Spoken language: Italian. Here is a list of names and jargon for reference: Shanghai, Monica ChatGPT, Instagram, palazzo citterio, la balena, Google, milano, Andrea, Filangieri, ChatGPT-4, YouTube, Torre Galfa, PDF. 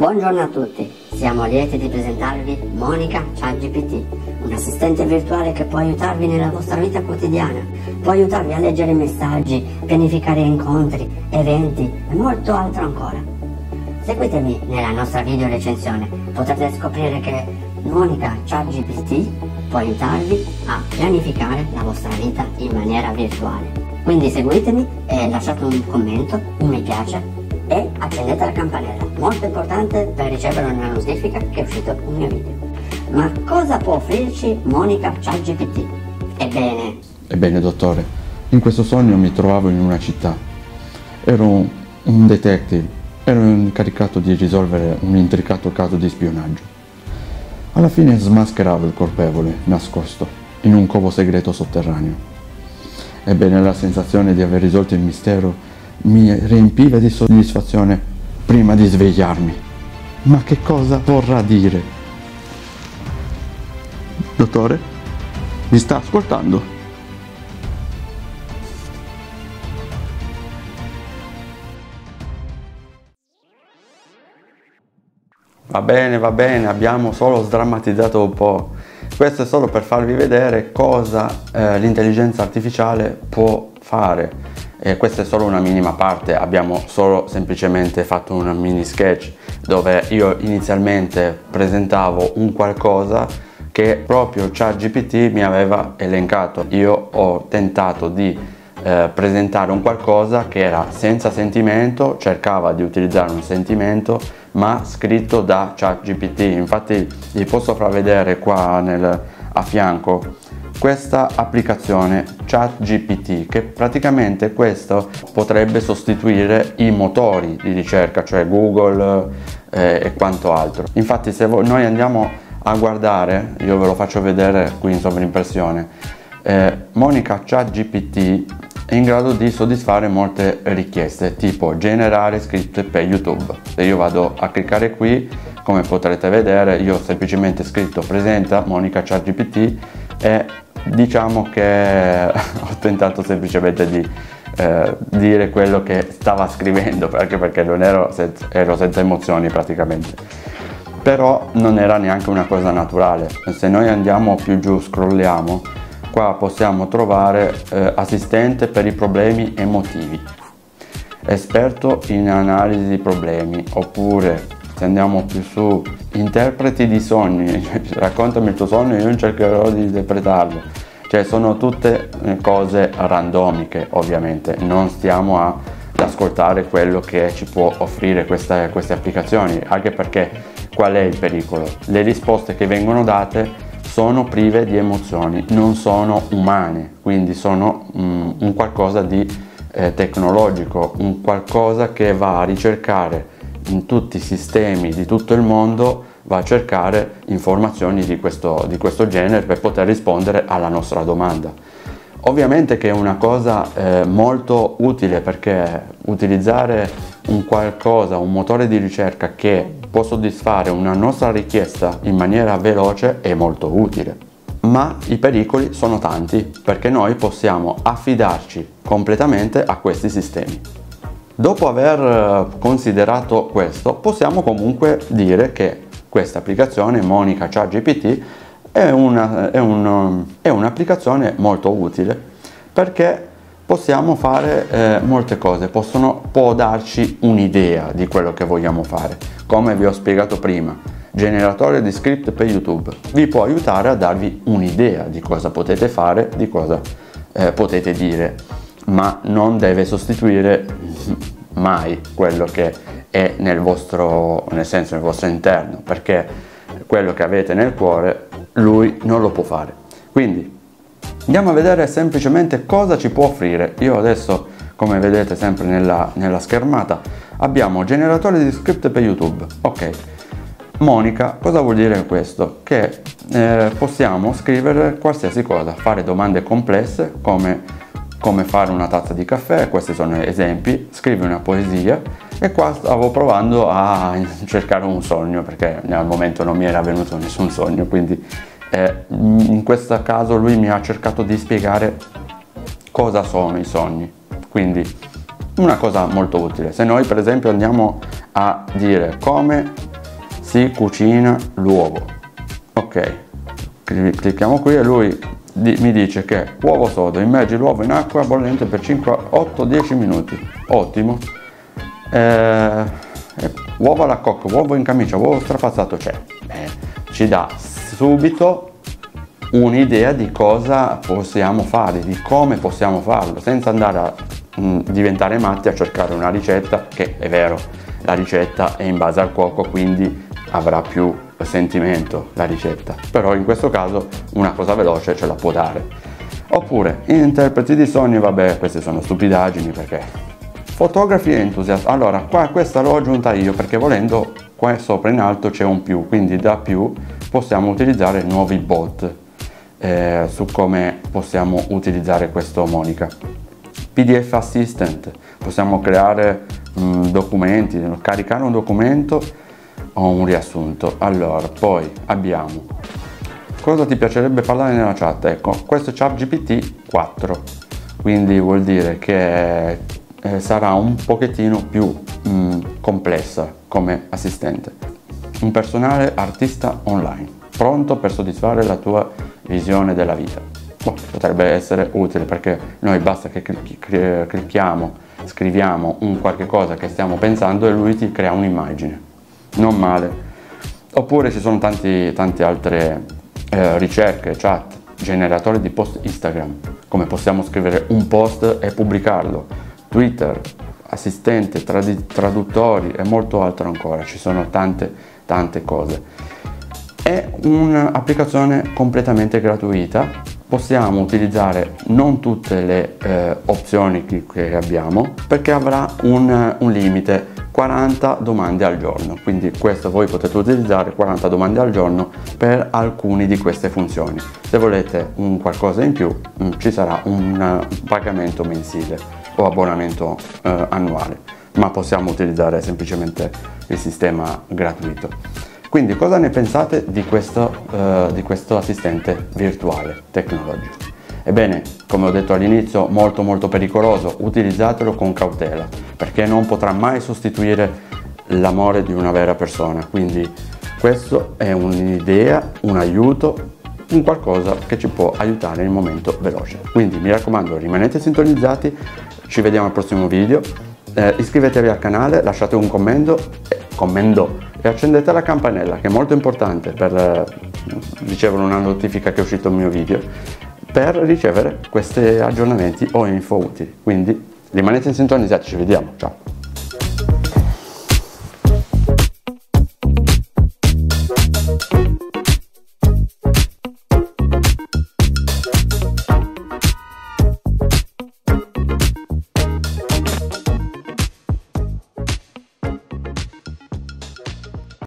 Buongiorno a tutti, siamo lieti di presentarvi Monica ChatGPT, un assistente virtuale che può aiutarvi nella vostra vita quotidiana, può aiutarvi a leggere messaggi, pianificare incontri, eventi e molto altro ancora. Seguitemi nella nostra video recensione, potrete scoprire che Monica ChatGPT può aiutarvi a pianificare la vostra vita in maniera virtuale. Quindi seguitemi e lasciate un commento, un mi piace e accendete la campanella, molto importante per ricevere una notifica che è uscito un mio video. Ma cosa può offrirci Monica ChatGPT? Ebbene... Ebbene dottore, in questo sogno mi trovavo in una città. Ero un detective, ero incaricato di risolvere un intricato caso di spionaggio. Alla fine smascheravo il colpevole, nascosto, in un covo segreto sotterraneo. Ebbene, la sensazione di aver risolto il mistero mi riempiva di soddisfazione prima di svegliarmi. Ma che cosa vorrà dire? Dottore, mi sta ascoltando? Va bene, abbiamo solo sdrammatizzato un po'. Questo è solo per farvi vedere cosa l'intelligenza artificiale può fare. E questa è solo una minima parte, abbiamo solo semplicemente fatto una mini sketch dove io inizialmente presentavo un qualcosa che proprio ChatGPT mi aveva elencato. Io ho tentato di presentare un qualcosa che era senza sentimento, cercava di utilizzare un sentimento ma scritto da ChatGPT. Infatti vi posso far vedere qua a fianco questa applicazione ChatGPT, che praticamente questo potrebbe sostituire i motori di ricerca, cioè Google e quanto altro. Infatti se noi andiamo a guardare, io ve lo faccio vedere qui in sovrimpressione, Monica ChatGPT è in grado di soddisfare molte richieste, tipo generare script per YouTube. Se io vado a cliccare qui, come potrete vedere, io ho semplicemente scritto presenta Monica ChatGPT e diciamo che ho tentato semplicemente di dire quello che stava scrivendo, anche perché non ero senza emozioni praticamente, però non era neanche una cosa naturale. Se noi andiamo più giù, scrolliamo, qua possiamo trovare assistente per i problemi emotivi, esperto in analisi di problemi, oppure se andiamo più su, interpreti di sogni, raccontami il tuo sogno e io cercherò di interpretarlo. Cioè sono tutte cose randomiche, ovviamente non stiamo ad ascoltare quello che ci può offrire queste applicazioni, anche perché qual è il pericolo? Le risposte che vengono date sono prive di emozioni, non sono umane, quindi sono un qualcosa di tecnologico, un qualcosa che va a ricercare in tutti i sistemi di tutto il mondo, va a cercare informazioni di questo genere per poter rispondere alla nostra domanda. Ovviamente che è una cosa molto utile, perché utilizzare un motore di ricerca che può soddisfare una nostra richiesta in maniera veloce è molto utile. Ma i pericoli sono tanti, perché noi possiamo affidarci completamente a questi sistemi. Dopo aver considerato questo, possiamo comunque dire che questa applicazione Monica ChatGPT è un'applicazione molto utile, perché possiamo fare molte cose, può darci un'idea di quello che vogliamo fare. Come vi ho spiegato prima, generatore di script per YouTube vi può aiutare a darvi un'idea di cosa potete fare, di cosa potete dire, ma non deve sostituire mai quello che è nel vostro interno, perché quello che avete nel cuore lui non lo può fare. Quindi andiamo a vedere semplicemente cosa ci può offrire. Io adesso, come vedete sempre nella schermata, abbiamo generatore di script per YouTube. Ok, Monica, cosa vuol dire questo? Che possiamo scrivere qualsiasi cosa, fare domande complesse come fare una tazza di caffè, questi sono esempi, scrivi una poesia, e qua stavo provando a cercare un sogno, perché al momento non mi era venuto nessun sogno, quindi in questo caso lui mi ha cercato di spiegare cosa sono i sogni. Quindi una cosa molto utile. Se noi per esempio andiamo a dire come si cucina l'uovo, ok, clicchiamo qui e lui mi dice che uovo sodo, immergi l'uovo in acqua bollente per 5-8-10 minuti, ottimo. Uovo alla cocca, uovo in camicia, uovo strapazzato, c'è, ci dà subito un'idea di cosa possiamo fare, di come possiamo farlo, senza andare a diventare matti a cercare una ricetta, che è vero, la ricetta è in base al cuoco, quindi avrà più sentimento la ricetta, però in questo caso una cosa veloce ce la può dare. Oppure interpreti di sogni, vabbè, queste sono stupidaggini, perché fotografi e entusiasti, allora qua questa l'ho aggiunta io perché volendo qua sopra in alto c'è un più, quindi da più possiamo utilizzare nuovi bot. Su come possiamo utilizzare questo Monica. PDF Assistant, possiamo creare documenti, caricare un documento o un riassunto. Allora, poi abbiamo cosa ti piacerebbe parlare nella chat. Ecco, questo è ChatGPT-4, quindi vuol dire che sarà un pochettino più complessa come assistente. Un personale artista online pronto per soddisfare la tua visione della vita. Boh, potrebbe essere utile perché noi basta che clicchiamo, scriviamo un qualche cosa che stiamo pensando e lui ti crea un'immagine, non male. Oppure ci sono tante altre ricerche, chat, generatore di post Instagram, come possiamo scrivere un post e pubblicarlo, Twitter, assistente, traduttori e molto altro ancora, ci sono tante cose. È un'applicazione completamente gratuita, possiamo utilizzare non tutte le opzioni che abbiamo perché avrà un limite, 40 domande al giorno, quindi questo voi potete utilizzare 40 domande al giorno per alcune di queste funzioni. Se volete un qualcosa in più ci sarà un pagamento mensile o abbonamento annuale, ma possiamo utilizzare semplicemente il sistema gratuito. Quindi cosa ne pensate di questo assistente virtuale tecnologico? Ebbene, come ho detto all'inizio, molto pericoloso, utilizzatelo con cautela, perché non potrà mai sostituire l'amore di una vera persona, quindi questo è un'idea, un aiuto, un qualcosa che ci può aiutare in momento veloce. Quindi mi raccomando, rimanete sintonizzati, ci vediamo al prossimo video, iscrivetevi al canale, lasciate un commento e accendete la campanella, che è molto importante per ricevere una notifica che è uscito il mio video, per ricevere questi aggiornamenti o info utili. Quindi rimanete sintonizzati, ci vediamo, ciao!